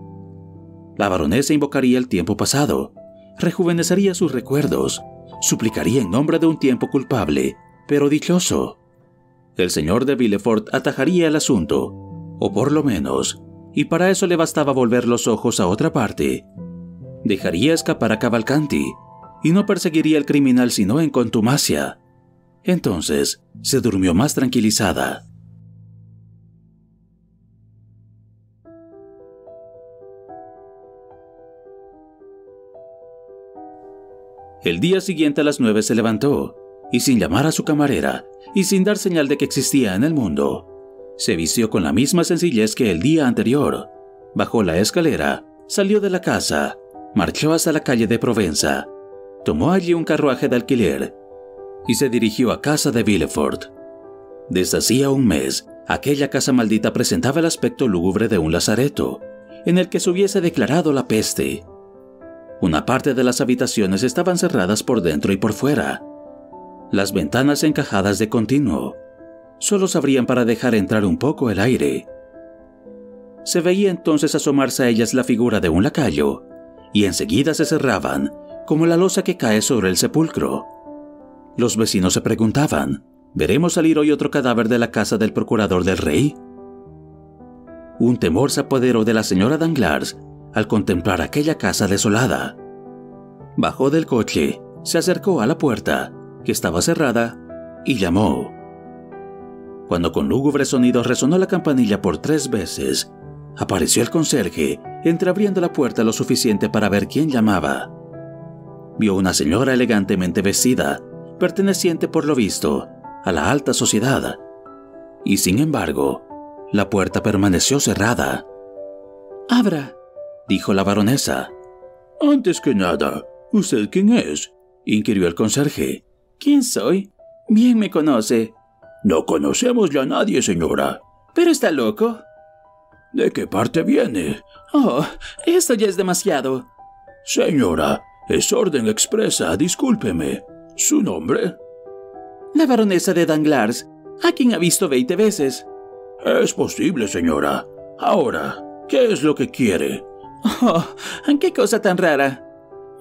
La baronesa invocaría el tiempo pasado, rejuvenecería sus recuerdos, suplicaría en nombre de un tiempo culpable, pero dichoso. El señor de Villefort atajaría el asunto, o por lo menos, y para eso le bastaba volver los ojos a otra parte. Dejaría escapar a Cavalcanti y no perseguiría al criminal sino en contumacia. Entonces se durmió más tranquilizada. El día siguiente a las nueve se levantó y sin llamar a su camarera y sin dar señal de que existía en el mundo, se vistió con la misma sencillez que el día anterior, bajó la escalera, salió de la casa, marchó hasta la calle de Provenza, tomó allí un carruaje de alquiler y se dirigió a casa de Villefort. Desde hacía un mes, aquella casa maldita presentaba el aspecto lúgubre de un lazareto, en el que se hubiese declarado la peste. Una parte de las habitaciones estaban cerradas por dentro y por fuera, las ventanas encajadas de continuo, solo sabrían para dejar entrar un poco el aire. Se veía entonces asomarse a ellas la figura de un lacayo, y enseguida se cerraban, como la losa que cae sobre el sepulcro. Los vecinos se preguntaban, ¿veremos salir hoy otro cadáver de la casa del procurador del rey? Un temor se apoderó de la señora Danglars al contemplar aquella casa desolada. Bajó del coche, se acercó a la puerta, que estaba cerrada, y llamó. Cuando con lúgubres sonidos resonó la campanilla por tres veces, apareció el conserje, entreabriendo la puerta lo suficiente para ver quién llamaba. Vio una señora elegantemente vestida, perteneciente por lo visto a la alta sociedad, y sin embargo, la puerta permaneció cerrada. «Abra», dijo la baronesa. «Antes que nada, ¿usted quién es?», inquirió el conserje. «¿Quién soy? Bien me conoce». «No conocemos ya a nadie, señora». «¿Pero está loco? ¿De qué parte viene?». «Oh, esto ya es demasiado». «Señora, es orden expresa, discúlpeme. ¿Su nombre?». «La baronesa de Danglars, a quien ha visto veinte veces». «Es posible, señora. Ahora, ¿qué es lo que quiere?». ¡Oh! ¡Qué cosa tan rara!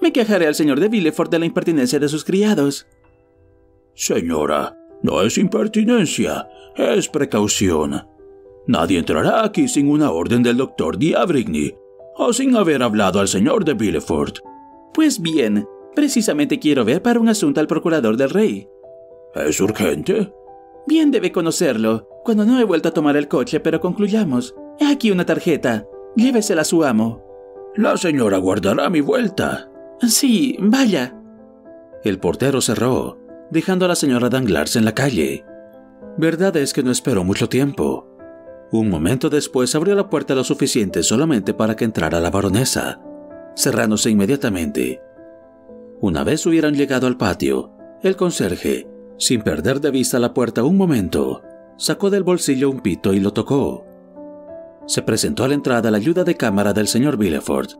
Me quejaré al señor de Villefort de la impertinencia de sus criados. Señora, no es impertinencia, es precaución. Nadie entrará aquí sin una orden del doctor Diabrigny, o sin haber hablado al señor de Villefort. Pues bien, precisamente quiero ver para un asunto al procurador del rey. ¿Es urgente? Bien debe conocerlo. Cuando no he vuelto a tomar el coche, pero concluyamos. He aquí una tarjeta. Llévesela a su amo. La señora guardará mi vuelta. Sí, vaya. El portero cerró, dejando a la señora Danglars en la calle. Verdad es que no esperó mucho tiempo. Un momento después abrió la puerta lo suficiente solamente para que entrara la baronesa, cerrándose inmediatamente. Una vez hubieran llegado al patio, el conserje, sin perder de vista la puerta un momento, sacó del bolsillo un pito y lo tocó. Se presentó a la entrada la ayuda de cámara del señor Villefort.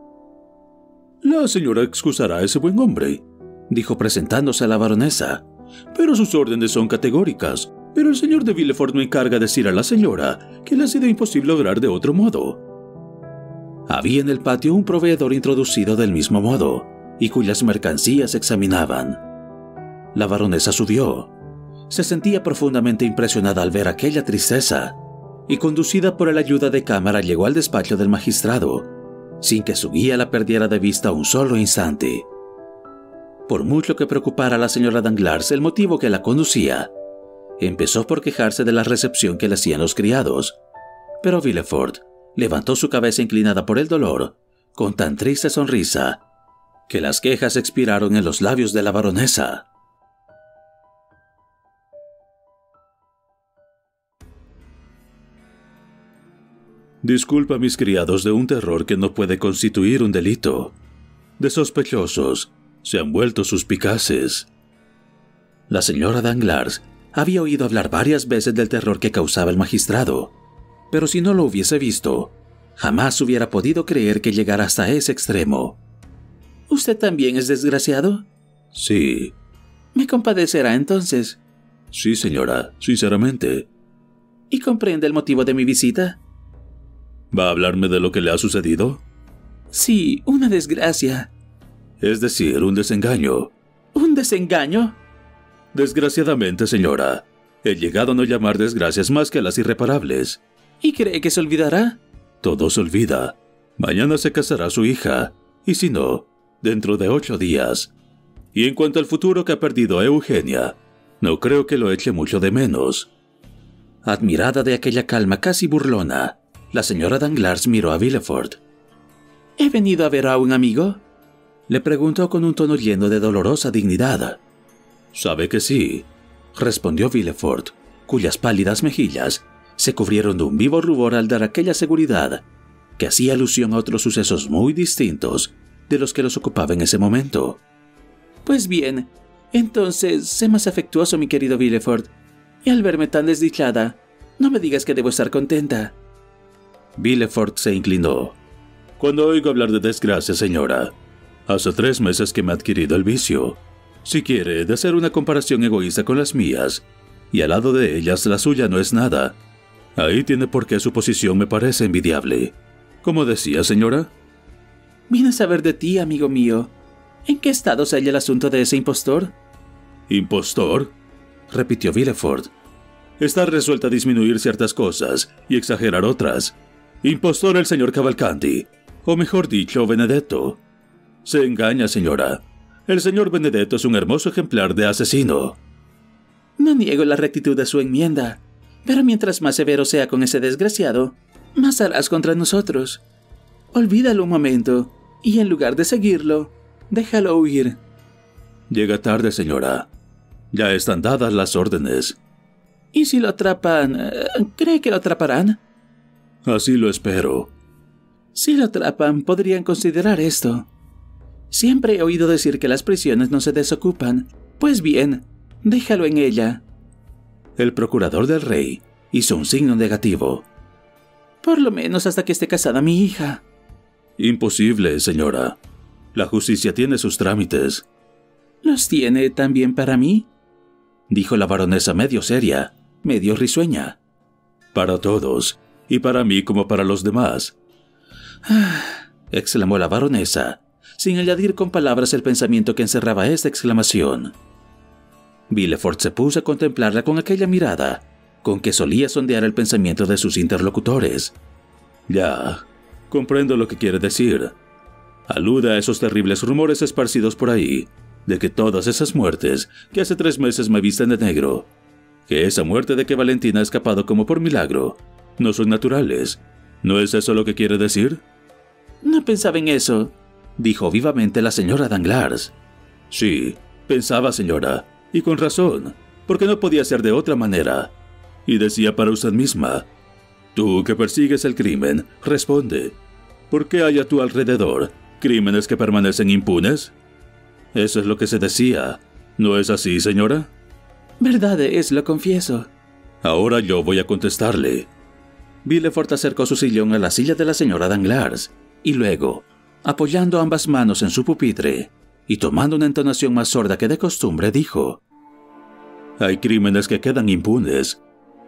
«La señora excusará a ese buen hombre», dijo presentándose a la baronesa, «pero sus órdenes son categóricas, pero el señor de Villefort me encarga decir a la señora que le ha sido imposible obrar de otro modo». Había en el patio un proveedor introducido del mismo modo, y cuyas mercancías examinaban. La baronesa subió. Se sentía profundamente impresionada al ver aquella tristeza, y conducida por la ayuda de cámara llegó al despacho del magistrado, sin que su guía la perdiera de vista un solo instante. Por mucho que preocupara a la señora Danglars el motivo que la conducía, empezó por quejarse de la recepción que le hacían los criados, pero Villefort levantó su cabeza inclinada por el dolor, con tan triste sonrisa, que las quejas expiraron en los labios de la baronesa. Disculpa a mis criados de un terror que no puede constituir un delito. De sospechosos, se han vuelto suspicaces. La señora Danglars había oído hablar varias veces del terror que causaba el magistrado, pero si no lo hubiese visto, jamás hubiera podido creer que llegara hasta ese extremo. ¿Usted también es desgraciado? Sí. ¿Me compadecerá entonces? Sí, señora, sinceramente. ¿Y comprende el motivo de mi visita? ¿Va a hablarme de lo que le ha sucedido? Sí, una desgracia. Es decir, un desengaño. ¿Un desengaño? Desgraciadamente, señora. He llegado a no llamar desgracias más que las irreparables. ¿Y cree que se olvidará? Todo se olvida. Mañana se casará su hija, y si no, dentro de ocho días. Y en cuanto al futuro que ha perdido a Eugenia, no creo que lo eche mucho de menos. Admirada de aquella calma casi burlona, la señora Danglars miró a Villefort. —¿He venido a ver a un amigo? —le preguntó con un tono lleno de dolorosa dignidad. —Sabe que sí —respondió Villefort, cuyas pálidas mejillas se cubrieron de un vivo rubor al dar aquella seguridad que hacía alusión a otros sucesos muy distintos de los que los ocupaba en ese momento. —Pues bien, entonces sé más afectuoso, mi querido Villefort, y al verme tan desdichada, no me digas que debo estar contenta. Villefort se inclinó. —Cuando oigo hablar de desgracia, señora, hace tres meses que me ha adquirido el vicio. Si quiere, de hacer una comparación egoísta con las mías, y al lado de ellas la suya no es nada. Ahí tiene por qué su posición me parece envidiable. ¿Cómo decía, señora? —Vine a saber de ti, amigo mío. ¿En qué estado se halla el asunto de ese impostor? —¿Impostor? —repitió Villefort. —Está resuelta a disminuir ciertas cosas y exagerar otras. Impostor el señor Cavalcanti, o mejor dicho, Benedetto. Se engaña, señora. El señor Benedetto es un hermoso ejemplar de asesino. No niego la rectitud de su enmienda, pero mientras más severo sea con ese desgraciado, más harás contra nosotros. Olvídalo un momento, y en lugar de seguirlo, déjalo huir. Llega tarde, señora. Ya están dadas las órdenes. ¿Y si lo atrapan? ¿Cree que lo atraparán? Así lo espero. Si lo atrapan, podrían considerar esto. Siempre he oído decir que las prisiones no se desocupan. Pues bien, déjalo en ella. El procurador del rey hizo un signo negativo. Por lo menos hasta que esté casada mi hija. Imposible, señora. La justicia tiene sus trámites. ¿Los tiene también para mí? Dijo la baronesa medio seria, medio risueña. Para todos. Y para mí como para los demás. exclamó la baronesa, sin añadir con palabras el pensamiento que encerraba esta exclamación. Villefort se puso a contemplarla con aquella mirada con que solía sondear el pensamiento de sus interlocutores. «Ya, comprendo lo que quiere decir. Alude a esos terribles rumores esparcidos por ahí, de que todas esas muertes que hace tres meses me visten de negro, que esa muerte de que Valentina ha escapado como por milagro, no son naturales. ¿No es eso lo que quiere decir?» «No pensaba en eso», dijo vivamente la señora Danglars. «Sí, pensaba, señora, y con razón, porque no podía ser de otra manera». Y decía para usted misma, «Tú que persigues el crimen, responde, ¿por qué hay a tu alrededor crímenes que permanecen impunes? Eso es lo que se decía, ¿no es así, señora?» «Verdad es, lo confieso». «Ahora yo voy a contestarle». Villefort acercó su sillón a la silla de la señora Danglars, y luego, apoyando ambas manos en su pupitre, y tomando una entonación más sorda que de costumbre, dijo, «Hay crímenes que quedan impunes,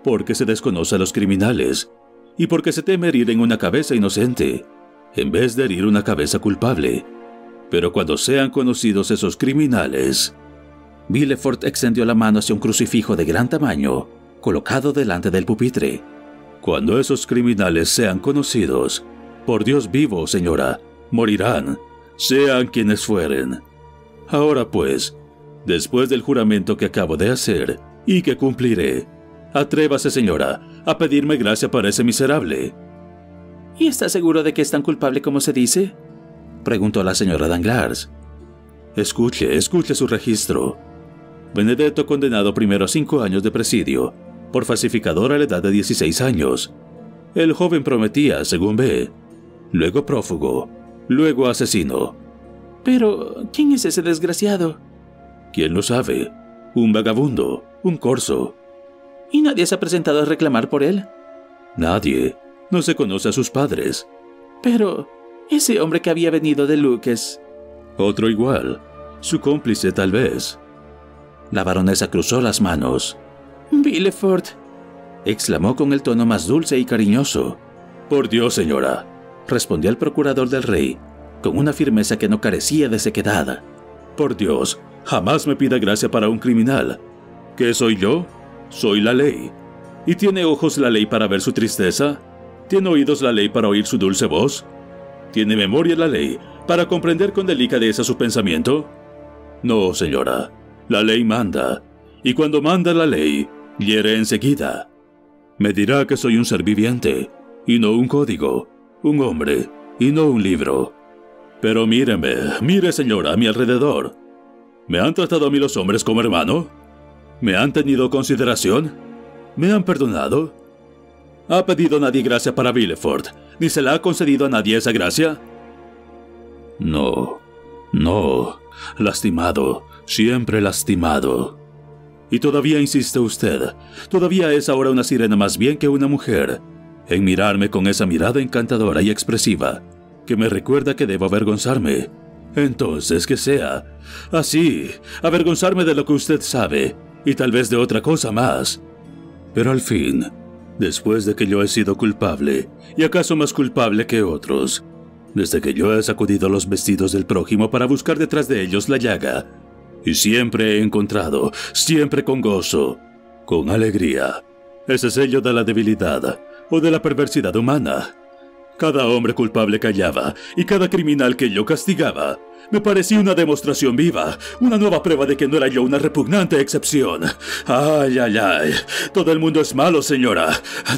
porque se desconoce a los criminales, y porque se teme herir en una cabeza inocente, en vez de herir una cabeza culpable. Pero cuando sean conocidos esos criminales...» Villefort extendió la mano hacia un crucifijo de gran tamaño, colocado delante del pupitre. «Cuando esos criminales sean conocidos, por Dios vivo, señora, morirán, sean quienes fueren. Ahora pues, después del juramento que acabo de hacer, y que cumpliré, atrévase, señora, a pedirme gracia para ese miserable». «¿Y está seguro de que es tan culpable como se dice?», preguntó la señora Danglars. «Escuche, escuche su registro. Benedetto, condenado primero a cinco años de presidio, por falsificador a la edad de dieciséis años. El joven prometía, según ve. Luego prófugo, luego asesino». «Pero, ¿quién es ese desgraciado?». «¿Quién lo sabe? Un vagabundo, un corso». «¿Y nadie se ha presentado a reclamar por él?». «Nadie. No se conoce a sus padres». «Pero ese hombre que había venido de Luques...». «Otro igual. Su cómplice, tal vez». La baronesa cruzó las manos. «Villefort», exclamó con el tono más dulce y cariñoso. «Por Dios, señora», respondió el procurador del rey, con una firmeza que no carecía de sequedad. «Por Dios, jamás me pida gracia para un criminal. ¿Qué soy yo? Soy la ley. ¿Y tiene ojos la ley para ver su tristeza? ¿Tiene oídos la ley para oír su dulce voz? ¿Tiene memoria la ley para comprender con delicadeza su pensamiento? No, señora. La ley manda, y cuando manda la ley, hiere enseguida. Me dirá que soy un ser viviente, y no un código, un hombre, y no un libro. Pero míreme, mire, señora, a mi alrededor. ¿Me han tratado a mí los hombres como hermano? ¿Me han tenido consideración? ¿Me han perdonado? ¿Ha pedido nadie gracia para Villefort, ni se la ha concedido a nadie esa gracia? No, no, lastimado, siempre lastimado. Y todavía insiste usted, todavía es ahora una sirena más bien que una mujer, en mirarme con esa mirada encantadora y expresiva, que me recuerda que debo avergonzarme. Entonces, que sea así, avergonzarme de lo que usted sabe, y tal vez de otra cosa más. Pero al fin, después de que yo he sido culpable, y acaso más culpable que otros, desde que yo he sacudido los vestidos del prójimo para buscar detrás de ellos la llaga, y siempre he encontrado, siempre con gozo, con alegría, ese sello de la debilidad o de la perversidad humana. Cada hombre culpable que hallaba, y cada criminal que yo castigaba, me parecía una demostración viva, una nueva prueba de que no era yo una repugnante excepción. Ay, ay, ay, todo el mundo es malo, señora.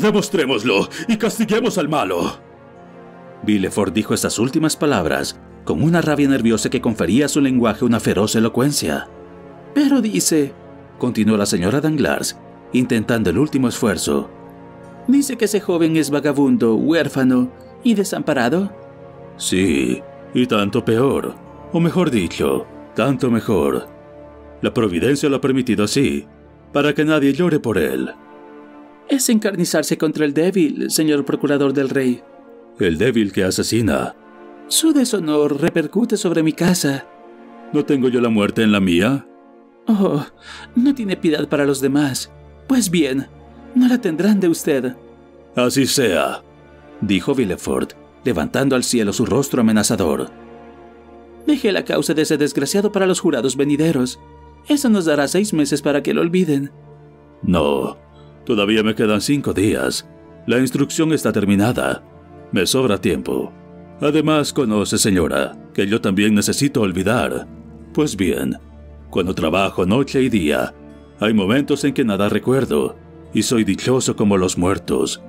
Demostrémoslo y castiguemos al malo». Villefort dijo estas últimas palabras con una rabia nerviosa que confería a su lenguaje una feroz elocuencia. «Pero dice», continuó la señora Danglars, intentando el último esfuerzo, «dice que ese joven es vagabundo, huérfano y desamparado». «Sí, y tanto peor. O mejor dicho, tanto mejor. La providencia lo ha permitido así, para que nadie llore por él». «Es encarnizarse contra el débil, señor procurador del rey». «El débil que asesina». «Su deshonor repercute sobre mi casa». «¿No tengo yo la muerte en la mía?». «Oh, no tiene piedad para los demás. Pues bien, no la tendrán de usted». «Así sea», dijo Villefort, levantando al cielo su rostro amenazador. «Dejé la causa de ese desgraciado para los jurados venideros. Eso nos dará seis meses para que lo olviden». «No, todavía me quedan cinco días. La instrucción está terminada. Me sobra tiempo. Además, conoce, señora, que yo también necesito olvidar. Pues bien, cuando trabajo noche y día, hay momentos en que nada recuerdo, y soy dichoso como los muertos.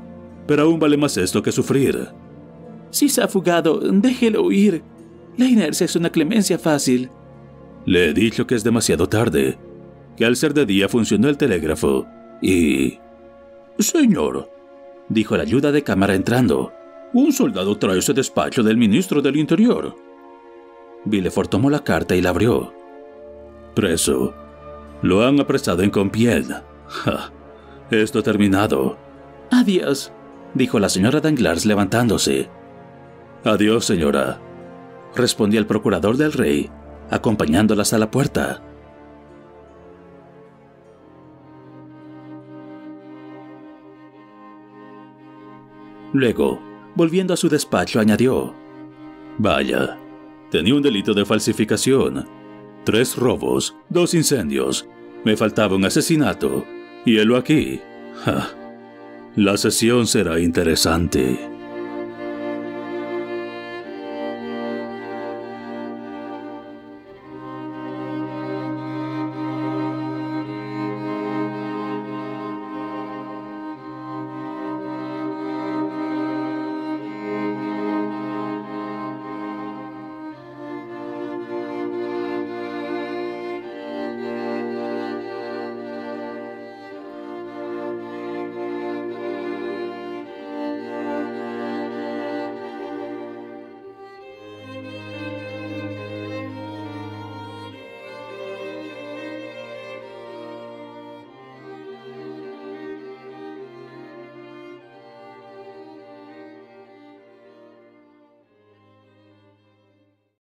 Pero aún vale más esto que sufrir». «Si se ha fugado, déjelo huir. La inercia es una clemencia fácil». «Le he dicho que es demasiado tarde, que al ser de día funcionó el telégrafo, y...». «Señor», dijo el ayuda de cámara entrando, «un soldado trae ese despacho del ministro del Interior». Villefort tomó la carta y la abrió. «Preso. Lo han apresado en Compiègne. Ja, esto ha terminado». «Adiós», dijo la señora Danglars levantándose. «Adiós, señora», respondió el procurador del rey, acompañándolas a la puerta. Luego, volviendo a su despacho, añadió: «Vaya, tenía un delito de falsificación, tres robos, dos incendios, me faltaba un asesinato, y helo aquí. Ja, la sesión será interesante».